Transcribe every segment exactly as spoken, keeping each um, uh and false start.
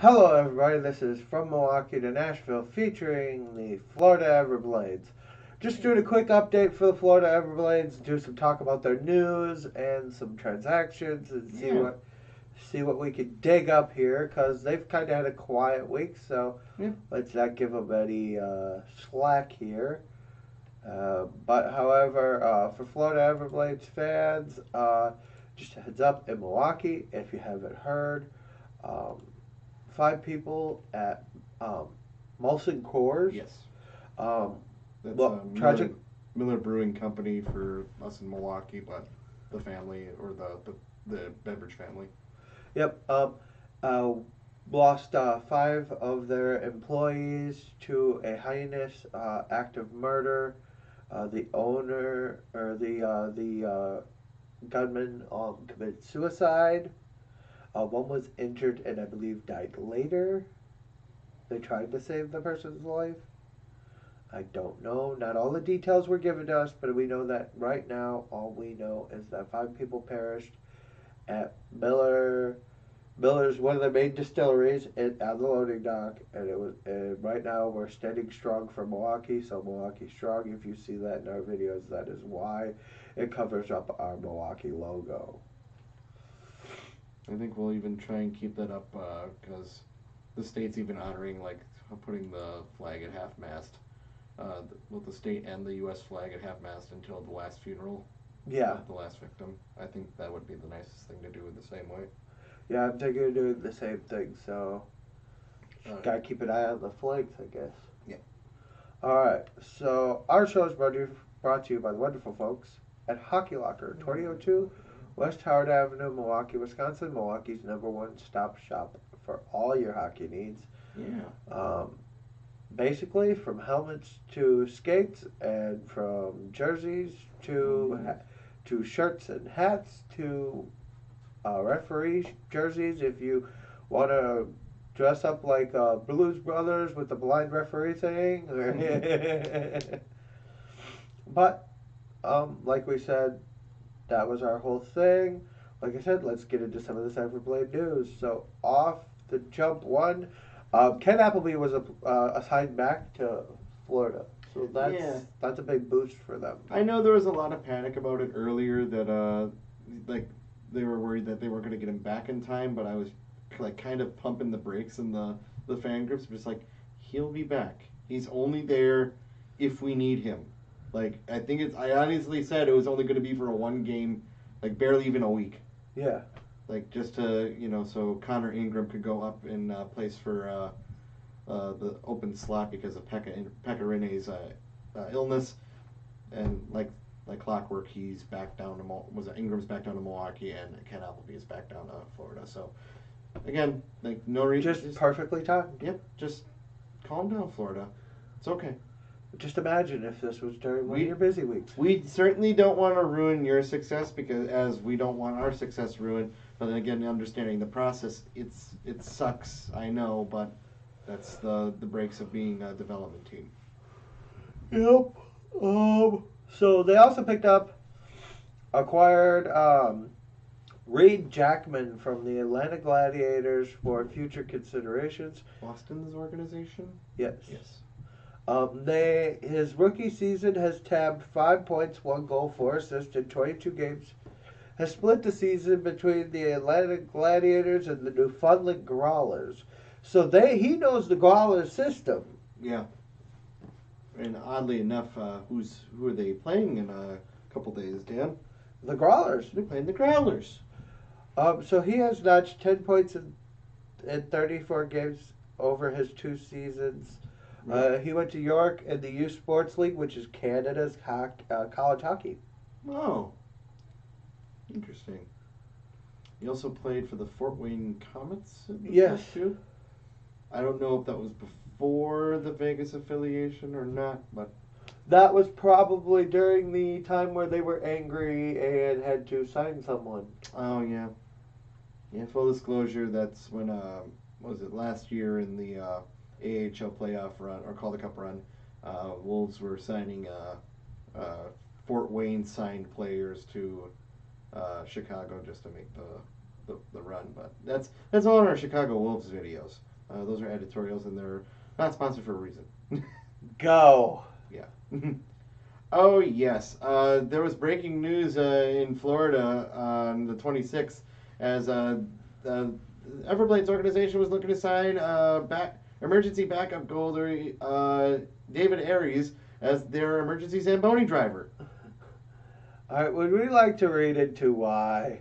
Hello everybody, this is From Milwaukee to Nashville featuring the Florida Everblades. Just doing a quick update for the Florida Everblades, do some talk about their news and some transactions and see yeah. what see what we can dig up here, because they've kind of had a quiet week, so yeah. let's not give them any uh, slack here. Uh, but however, uh, for Florida Everblades fans, uh, just a heads up in Milwaukee, if you haven't heard, um, five people at um, Molson Coors. Yes. Um, That's well, Miller, tragic. Miller Brewing Company for us in Milwaukee, but the family or the the, the beverage family. Yep. Um, uh, lost uh, five of their employees to a heinous uh, act of murder. Uh, the owner or the uh, the uh, gunman um, committed suicide. Uh, one was injured and I believe died later. They tried to save the person's life. I don't know. Not all the details were given to us, but we know that right now all we know is that five people perished at Miller, Miller's one of their main distilleries at, at the loading dock, and it was. And right now we're standing strong for Milwaukee, so Milwaukee strong. If you see that in our videos, that is why it covers up our Milwaukee logo. I think we'll even try and keep that up because uh, the state's even honoring, like, putting the flag at half-mast, uh, both the state and the U S flag at half-mast until the last funeral. Yeah. Uh, the last victim. I think that would be the nicest thing to do in the same way. Yeah, I'm thinking of doing the same thing, so uh, gotta keep an eye on the flags, I guess. Yeah. Alright, so our show is brought to, you, brought to you by the wonderful folks at Hockey Locker, mm-hmm. twenty oh two West Howard Avenue, Milwaukee, Wisconsin. Milwaukee's number one stop shop for all your hockey needs. Yeah. Um, basically, from helmets to skates, and from jerseys to ha to shirts and hats to uh, referee jerseys. If you want to dress up like uh, Blues Brothers with the blind referee thing, or but um, like we said. That was our whole thing. Like I said, let's get into some of this Everblade news. So off the jump one, um, Ken Appleby was a, uh, assigned back to Florida. So that's yeah. that's a big boost for them. I know there was a lot of panic about it earlier that uh, like they were worried that they weren't going to get him back in time. But I was like kind of pumping the brakes in the the fan groups, just like he'll be back. He's only there if we need him. Like, I think it's, I honestly said it was only going to be for a one game, like, barely even a week. Yeah. Like, just to, you know, so Connor Ingram could go up in uh, place for uh, uh, the open slot because of Pekka, Pekka Rinne's uh, uh, illness. And, like, like clockwork, he's back down to, was it Ingram's back down to Milwaukee, and Ken Appleby is back down to Florida. So, again, like, no reason. Just, just perfectly timed. Yep. Just calm down, Florida. It's okay. Just imagine if this was during one of your busy weeks. We certainly don't want to ruin your success, because as we don't want our success ruined. But then again, understanding the process, it's it sucks. I know, but that's the the breaks of being a development team. Yep. Um. So they also picked up, acquired um, Reid Jackman from the Atlanta Gladiators for future considerations. Boston's organization. Yes. Yes. Um, they, his rookie season has tabbed five points, one goal, four assists in twenty-two games. Has split the season between the Atlanta Gladiators and the Newfoundland Growlers. So they, he knows the Growlers system. Yeah. And oddly enough, uh, who's who are they playing in a couple days, Dan? The Growlers. They're playing the Growlers. Um, so he has notched ten points in, in thirty-four games over his two seasons. Uh, he went to York in the U Sports League, which is Canada's hockey, uh, college hockey. Oh. Interesting. He also played for the Fort Wayne Komets in the yes. Too. I don't know if that was before the Vegas affiliation or not, but... That was probably during the time where they were angry and had to sign someone. Oh, yeah. Yeah, full disclosure, that's when, uh, what was it, last year in the... Uh, A H L playoff run or Calder Cup run, uh, Wolves were signing uh, uh, Fort Wayne signed players to uh, Chicago just to make the, the the run. But that's that's all in our Chicago Wolves videos. Uh, those are editorials, and they're not sponsored for a reason. Go. Yeah. Oh, yes. Uh, there was breaking news uh, in Florida on the twenty-sixth as uh, the Everblades organization was looking to sign uh, back emergency backup goalie uh, David Ayres as their emergency Zamboni driver. All right, would we like to read into why?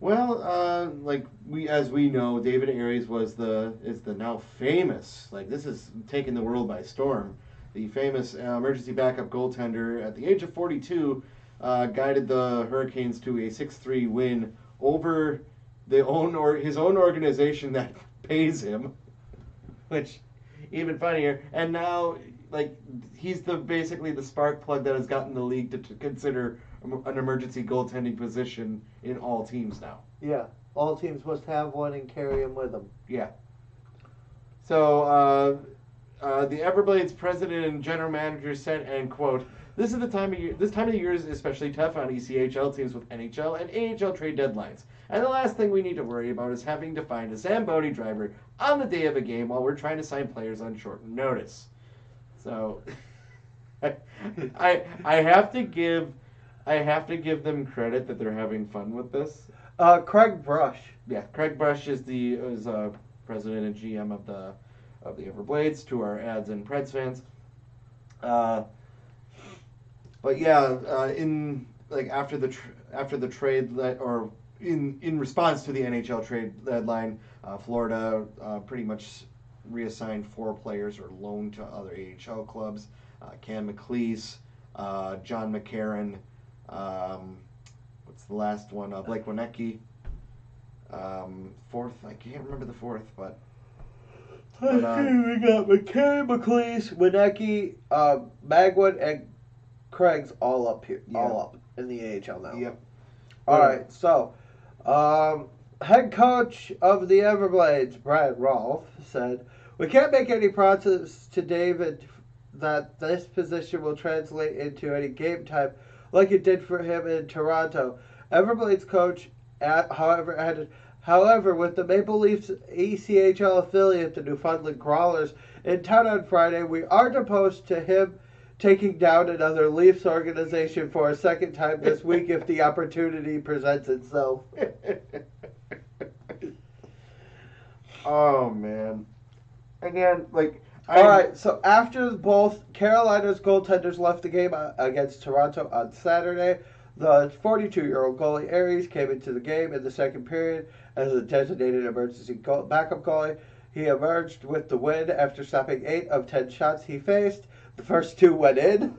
Well, uh, like we as we know, David Ayres was the is the now famous, like this is taking the world by storm. The famous uh, emergency backup goaltender at the age of forty-two uh, guided the Hurricanes to a six three win over the own or his own organization that pays him, which even funnier. And now, like he's the basically the spark plug that has gotten the league to, to consider an emergency goaltending position in all teams now. Yeah, all teams must have one and carry him with them. Yeah. So, uh, uh, the Everblades president and general manager said, and quote, "This is the time of year, this time of the year is especially tough on E C H L teams with N H L and A H L trade deadlines. And the last thing we need to worry about is having to find a Zamboni driver on the day of a game while we're trying to sign players on short notice." So, I, I, I have to give... I have to give them credit that they're having fun with this. Uh, Craig Brush. Yeah, Craig Brush is the is uh, president and G M of the of the Everblades. To our ads and Preds fans. Uh, but yeah, uh, in like after the tr- after the trade that, or in in response to the N H L trade deadline, uh, Florida uh, pretty much reassigned four players or loaned to other A H L clubs. Uh, Cam McLeese, uh, John McCarron. Um, what's the last one? Uh, Blake Wineki. Um, fourth, I can't remember the fourth, but. but uh, we got McCarry, McLeese, Wineki, uh, Magwood, and Craig's all up here, yeah. all up in the A H L now. Yep. All right. right, so, um, head coach of the Everblades, Brian Rolfe, said, "We can't make any promises to David that this position will translate into any game time like it did for him in Toronto." Everblades coach, at, however, added, however, with the Maple Leafs E C H L affiliate, the Newfoundland Crawlers, in town on Friday, we aren't opposed to him taking down another Leafs organization for a second time this week if the opportunity presents itself. Oh, man. And then, like... All right, so after both Carolina's goaltenders left the game against Toronto on Saturday, the forty-two-year-old goalie Ayres came into the game in the second period as a designated emergency goal, backup goalie. He emerged with the win after stopping eight of ten shots he faced. The first two went in.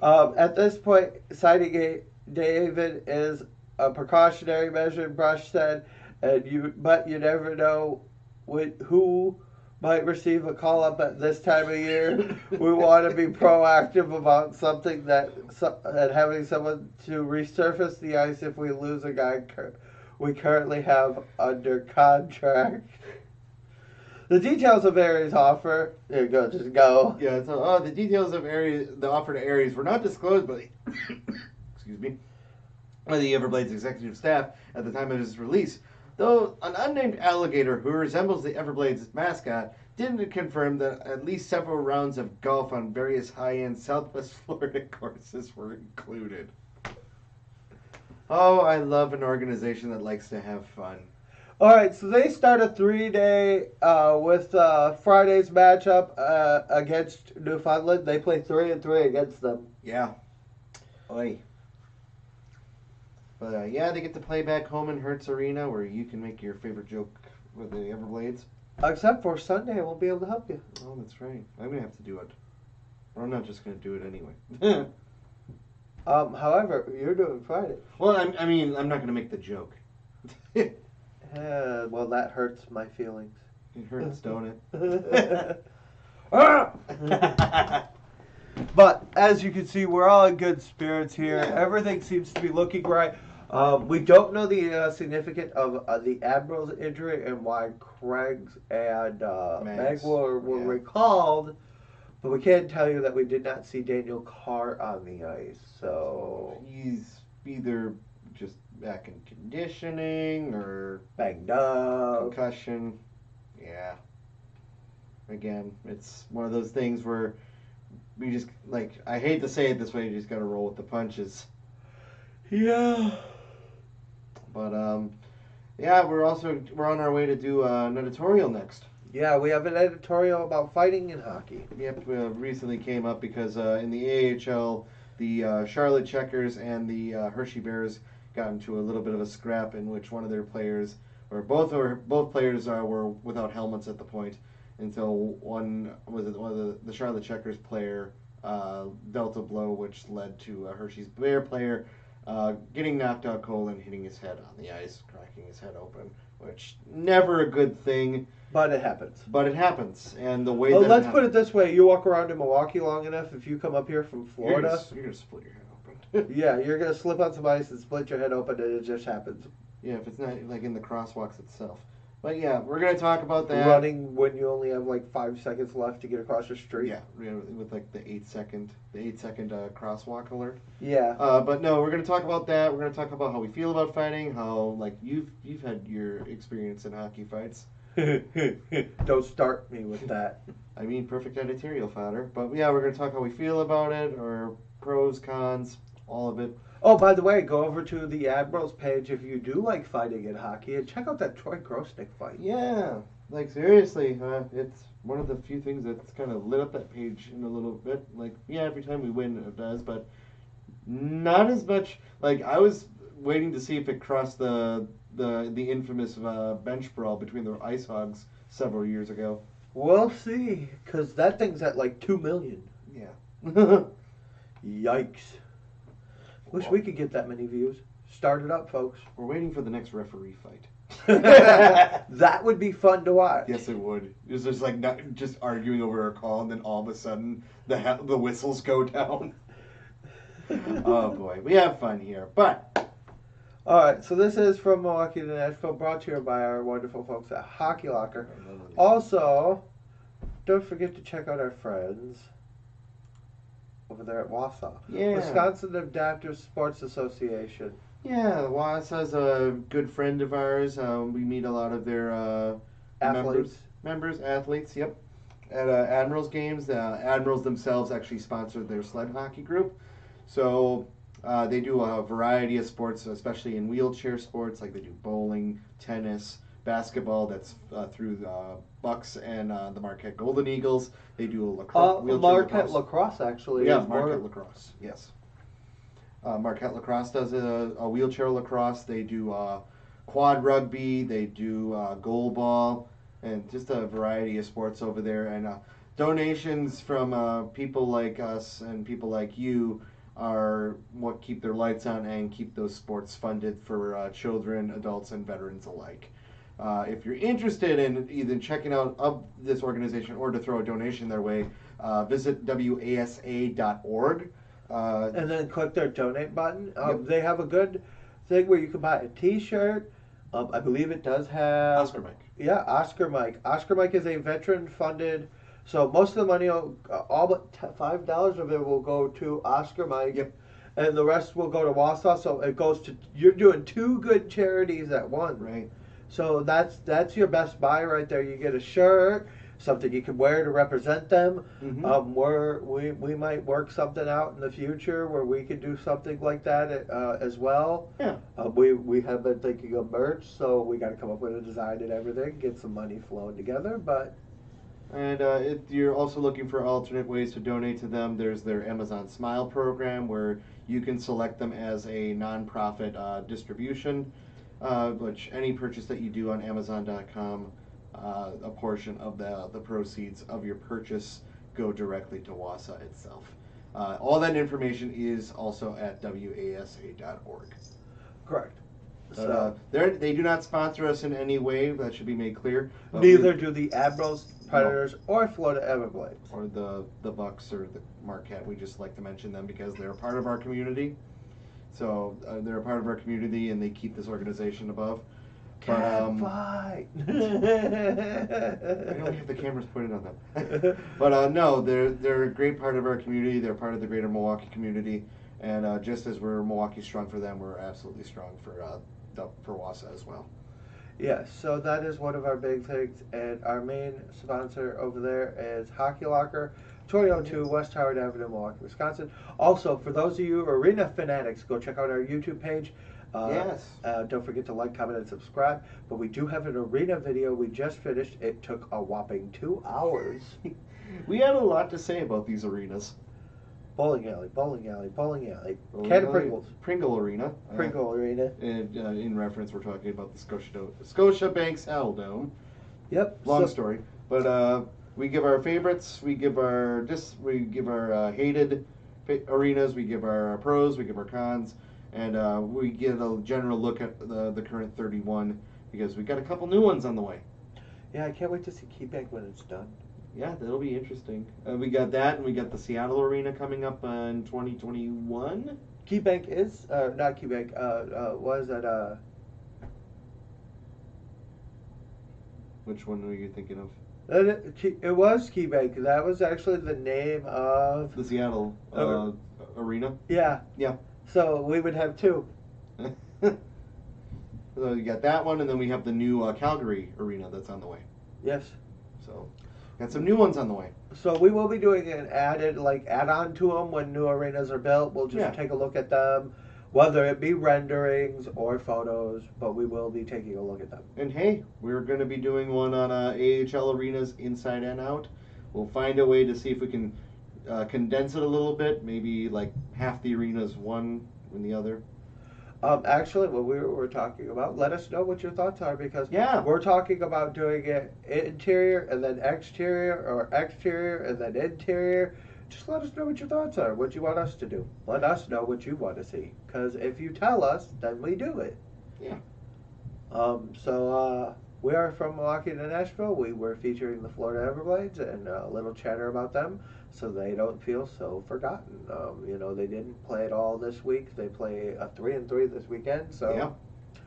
Um, at this point, citing David is a precautionary measure, Brush said, and you, but you never know with, who... might receive a call up at this time of year. We want to be proactive about something that and having someone to resurface the ice if we lose a guy we currently have under contract. The details of Ayres' offer. There you go. Just go. Yeah. So uh, the details of Ayres, the offer to Ayres, were not disclosed by the, excuse me, by the Everblades executive staff at the time of his release. Though an unnamed alligator who resembles the Everblades mascot didn't confirm that at least several rounds of golf on various high-end Southwest Florida courses were included. Oh, I love an organization that likes to have fun. All right, so they start a three-day uh, with uh, Friday's matchup uh, against Newfoundland. They play three and three against them. Yeah. Oy. But uh, yeah, they get to play back home in Hertz Arena, where you can make your favorite joke with the Everblades. Except for Sunday, I won't be able to help you. Oh, that's right. I'm gonna have to do it. Or I'm not just gonna do it anyway. um. However, you're doing Friday. Well, I'm, I mean, I'm not gonna make the joke. uh, well, that hurts my feelings. It hurts, don't it? Ah! But as you can see, we're all in good spirits here. Yeah. Everything seems to be looking right. Um, we don't know the uh, significance of uh, the Admirals' injury and why Craig's and uh, Magwood were, were yeah. recalled, but we can tell you that we did not see Daniel Carr on the ice. So he's either just back in conditioning or banged up, concussion. Yeah. Again, it's one of those things where we just, like, I hate to say it this way, you just gotta roll with the punches. Yeah. But um, yeah, we're also we're on our way to do uh, an editorial next. Yeah, we have an editorial about fighting in hockey. Yep, uh, recently came up because uh, in the A H L, the uh, Charlotte Checkers and the uh, Hershey Bears got into a little bit of a scrap in which one of their players, or both or both players, uh, were without helmets at the point, until one was it one of the, the Charlotte Checkers player uh, dealt a blow, which led to a Hershey's Bear player uh, getting knocked out cold and hitting his head on the ice, cracking his head open, which never a good thing. But it happens. But it happens, and the way. Well, that let's it happens, put it this way: you walk around in Milwaukee long enough, if you come up here from Florida, you're gonna, you're gonna split your head open. Yeah, you're gonna slip on some ice and split your head open, and it just happens. Yeah, if it's not like in the crosswalks itself. But yeah, we're gonna talk about that. Running when you only have like five seconds left to get across the street. Yeah, with like the eight second, the eight second uh, crosswalk alert. Yeah. Uh, but no, we're gonna talk about that. We're gonna talk about how we feel about fighting, how like you've you've had your experience in hockey fights. Don't start me with that. I mean, perfect editorial fodder. But yeah, we're going to talk how we feel about it, or pros, cons, all of it. Oh, by the way, go over to the Admirals page if you do like fighting in hockey, and check out that Troy Grosnick fight. Yeah, like seriously, huh? It's one of the few things that's kind of lit up that page in a little bit. Like, yeah, every time we win it does, but not as much. Like, I was waiting to see if it crossed the... the the infamous uh, bench brawl between the Ice Hogs several years ago. We'll see, because that thing's at like two million. Yeah. Yikes. Wish well, we could get that many views. Start it up, folks. We're waiting for the next referee fight. That would be fun to watch. Yes, it would. It's just like not, just arguing over a call, and then all of a sudden the, ha- the whistles go down. Oh, boy. We have fun here, but... Alright, so this is From Milwaukee to Nashville, brought to you by our wonderful folks at Hockey Locker. Also, don't forget to check out our friends over there at Wausau. Yeah. Wisconsin Adaptive Sports Association. Yeah, Wausau's a good friend of ours. Um, we meet a lot of their uh, athletes. Members, members, athletes, yep. At uh, Admirals games. Uh, Admirals themselves actually sponsored their sled hockey group. So... Uh, they do a variety of sports, especially in wheelchair sports, like they do bowling, tennis, basketball. That's uh, through the uh, Bucks and uh, the Marquette Golden Eagles. They do a lacrosse. Uh, Marquette lacrosse, lacrosse actually. Yeah, Marquette more... lacrosse. Yes. Uh, Marquette lacrosse does a, a wheelchair lacrosse. They do uh, quad rugby. They do uh, goal ball, and just a variety of sports over there. And uh, donations from uh, people like us and people like you are what keep their lights on and keep those sports funded for uh, children, adults, and veterans alike. Uh, if you're interested in either checking out of this organization or to throw a donation their way, uh, visit W A S A dot org. Uh, and then click their donate button. Um, yep. They have a good thing where you can buy a t-shirt. Um, I believe it does have... Oscar Mike. Yeah, Oscar Mike. Oscar Mike is a veteran-funded... So most of the money, all but five dollars of it will go to Oscar Mike. Yep. And the rest will go to Wausau. So it goes to, you're doing two good charities at one. Right. So that's that's your best buy right there. You get a shirt, something you can wear to represent them. Mm-hmm. Um, we're, we we might work something out in the future where we could do something like that uh, as well. Yeah. Uh, we, we have been thinking of merch, so we got to come up with a design and everything, get some money flowing together, but... And uh, if you're also looking for alternate ways to donate to them, there's their Amazon Smile program where you can select them as a nonprofit uh, distribution, uh, which any purchase that you do on Amazon dot com, uh, a portion of the, the proceeds of your purchase go directly to Wausau itself. Uh, all that information is also at W A S A dot org. Correct. But, uh, they do not sponsor us in any way. That should be made clear. Neither we, do the Admirals, Predators, no. or Florida Everblades. Or the, the Bucks or the Marquette. We just like to mention them because they're a part of our community. So uh, they're a part of our community, and they keep this organization above. But, um, fight! I don't have the cameras pointed on them. But uh, no, they're, they're a great part of our community. They're part of the greater Milwaukee community. And uh, just as we're Milwaukee strong for them, we're absolutely strong for uh, for Wausau as well. Yeah, so that is one of our big things, and our main sponsor over there is Hockey Locker, twenty oh two West Howard Avenue, Milwaukee, Wisconsin. Also, for those of you Arena fanatics, go check out our YouTube page. Uh, yes. Uh, don't forget to like, comment, and subscribe. But we do have an Arena video we just finished. It took a whopping two hours. We had a lot to say about these arenas. Bowling alley, bowling alley, bowling alley. Bowling Ken alley, Pringles. Pringle Arena. Pringle uh, Arena. And uh, in reference, we're talking about the Scotia Dome, Scotiabank's Owl Dome. Yep. Long so, story, but uh, we give our favorites, we give our dis, we give our uh, hated arenas, we give our pros, we give our cons, and uh, we get a general look at the the current thirty-one because we got a couple new ones on the way. Yeah, I can't wait to see KeyBank when it's done. Yeah, that'll be interesting. Uh, we got that, and we got the Seattle Arena coming up uh, in twenty twenty-one. KeyBank is, uh, not KeyBank, uh, uh, was that, uh... Which one were you thinking of? It, it was KeyBank. That was actually the name of... The Seattle uh, Arena? Yeah. Yeah. So we would have two. So you got that one, and then we have the new uh, Calgary Arena that's on the way. Yes. So... Got some new ones on the way. So we will be doing an added, like, add-on to them when new arenas are built. We'll just yeah. take a look at them, whether it be renderings or photos, but we will be taking a look at them. And, hey, we're going to be doing one on uh, A H L arenas inside and out. We'll find a way to see if we can uh, condense it a little bit, maybe, like, half the arenas one and the other. Um, actually, what we were talking about, let us know what your thoughts are, because yeah. we're talking about doing it interior and then exterior, or exterior and then interior. Just let us know what your thoughts are, what you want us to do. Let us know what you want to see, because if you tell us, then we do it. Yeah. Um. So uh, we are from Milwaukee to Nashville. We were featuring the Florida Everblades and a little chatter about them, so they don't feel so forgotten. Um, you know, they didn't play at all this week. They play a three and three this weekend. So yeah.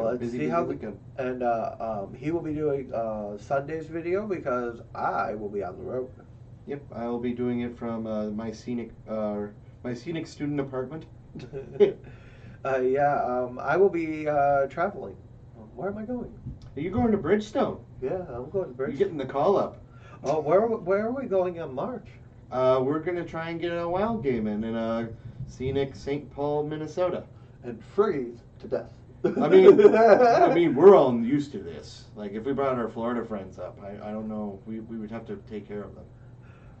let's busy, see busy how we can. And uh, um, he will be doing uh, Sunday's video because I will be on the road. Yep, I will be doing it from uh, my scenic, uh, my scenic student apartment. uh, yeah, um, I will be uh, traveling. Where am I going? Are you going to Bridgestone? Yeah, I'm going to Bridgestone. You're getting the call up. Oh, where where are we going in March? Uh, we're gonna try and get a wild game in in uh, scenic Saint Paul, Minnesota, and freeze to death. I mean, I mean, we're all used to this. Like, if we brought our Florida friends up, I, I don't know, we we would have to take care of them.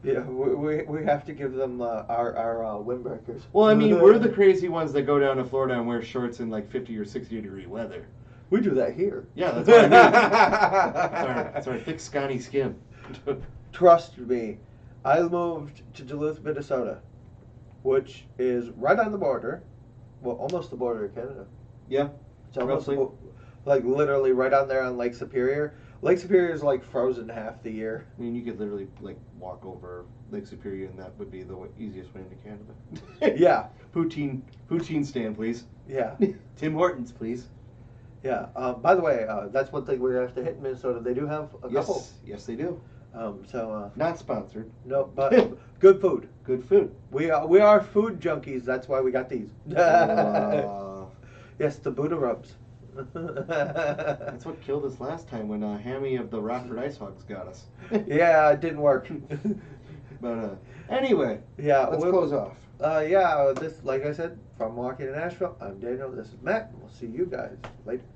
Yeah, we we, we have to give them uh, our our uh, windbreakers. Well, I mean, we're the crazy ones that go down to Florida and wear shorts in like fifty or sixty degree weather. We do that here. Yeah, that's what I mean. That's our, that's our thick, scotty skin. Trust me, I moved to Duluth, Minnesota, which is right on the border, well, almost the border of Canada. Yeah, it's almost the, like literally right on there on Lake Superior. Lake Superior is like frozen half the year. I mean, you could literally like walk over Lake Superior, and that would be the w easiest way into Canada. Yeah, poutine, poutine stand, please. Yeah, Tim Hortons, please. Yeah. Uh, by the way, uh, that's one thing we're gonna have to hit in Minnesota. They do have a yes, couple. Yes, they do. Um, so uh, not sponsored. No, but good food. Good food. We are we are food junkies. That's why we got these. uh, yes, the Buddha rubs. That's what killed us last time when uh, Hammy of the Rockford Ice Hogs got us. Yeah, it didn't work. But uh, anyway, yeah, let's we'll, close off. Uh, yeah, this like I said, from Milwaukee to Nashville, I'm Daniel. This is Matt. We'll see you guys later.